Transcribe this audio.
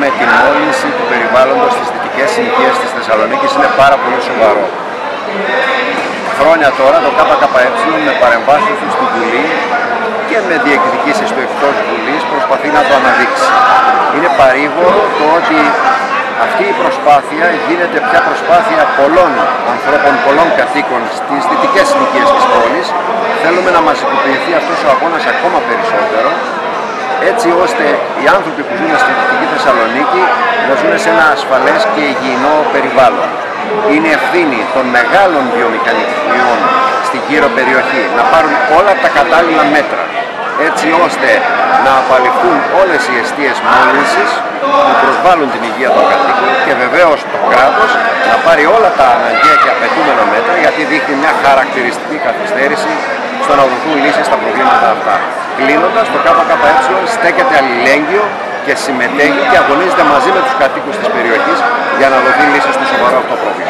Με την μόλυνση του περιβάλλοντος στις δυτικές συνοικίες της Θεσσαλονίκης είναι πάρα πολύ σοβαρό. Χρόνια τώρα το ΚΚΕ με παρεμβάσεις του στην Βουλή και με διεκδικήσεις του εκτός Βουλής προσπαθεί να το αναδείξει. Είναι παρήγορο το ότι αυτή η προσπάθεια γίνεται πια προσπάθεια πολλών ανθρώπων, πολλών κατοίκων στις δυτικές συνοικίες της πόλης. Θέλουμε να μαζικοποιηθεί αυτός ο αγώνας ακόμα περισσότερο, έτσι ώστε οι άνθρωποι που ζουν στην Δυτική Θεσσαλονίκη να ζουν σε ένα ασφαλές και υγιεινό περιβάλλον. Είναι ευθύνη των μεγάλων βιομηχανιών στην γύρω περιοχή να πάρουν όλα τα κατάλληλα μέτρα, έτσι ώστε να απαλληφθούν όλες οι αιστείες μόλυνσης που προσβάλλουν την υγεία των κατοίκων και βεβαίως το κράτος να πάρει όλα τα αναγκαία και απαιτούμενα μέτρα, γιατί δείχνει μια χαρακτηριστική καθυστέρηση στο να δοθούν λύσεις στα προβλήματα αυτά. Κλείνοντας, το ΚΚΕ στέκεται αλληλέγγυο και συμμετέχει και αγωνίζεται μαζί με τους κατοίκους της περιοχής για να δοθεί λύση στο σοβαρό αυτό πρόβλημα.